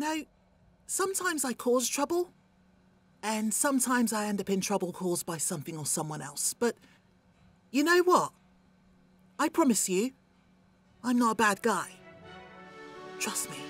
You know, sometimes I cause trouble, and sometimes I end up in trouble caused by something or someone else. But you know what? I promise you, I'm not a bad guy. Trust me.